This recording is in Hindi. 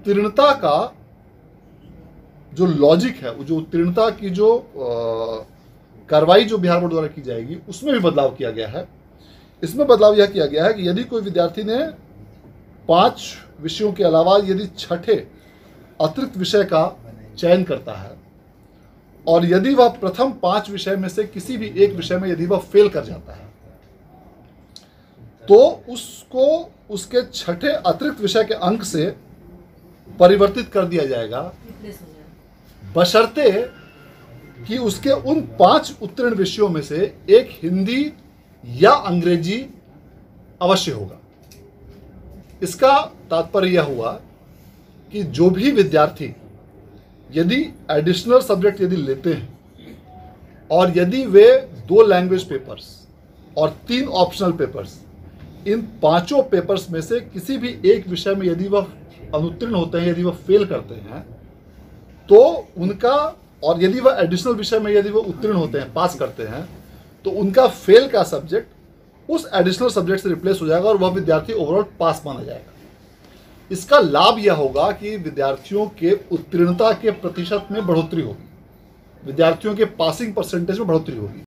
उत्तीर्णता का जो लॉजिक है, जो उत्तीर्णता की जो कार्रवाई जो बिहार बोर्ड द्वारा की जाएगी उसमें भी बदलाव किया गया है। इसमें बदलाव यह किया गया है कि यदि कोई विद्यार्थी ने 5 विषयों के अलावा यदि 6ठे अतिरिक्त विषय का चयन करता है और यदि वह प्रथम 5 विषय में से किसी भी एक विषय में यदि वह फेल कर जाता है तो उसको उसके 6ठे अतिरिक्त विषय के अंक से परिवर्तित कर दिया जाएगा, बशर्ते कि उसके उन 5 उत्तीर्ण विषयों में से एक हिंदी या अंग्रेजी अवश्य होगा। इसका तात्पर्य यह हुआ कि जो भी विद्यार्थी यदि एडिशनल सब्जेक्ट यदि लेते हैं और यदि वे 2 लैंग्वेज पेपर्स और 3 ऑप्शनल पेपर्स, इन 5 पेपर्स में से किसी भी एक विषय में यदि वह अनुत्तीर्ण होते हैं, यदि वह फेल करते हैं तो उनका, और यदि वह एडिशनल विषय में यदि वह उत्तीर्ण होते हैं, पास करते हैं, तो उनका फेल का सब्जेक्ट उस एडिशनल सब्जेक्ट से रिप्लेस हो जाएगा और वह विद्यार्थी ओवरऑल पास माना जाएगा। इसका लाभ यह होगा कि विद्यार्थियों के उत्तीर्णता के प्रतिशत में बढ़ोतरी होगी, विद्यार्थियों के पासिंग परसेंटेज में बढ़ोतरी होगी।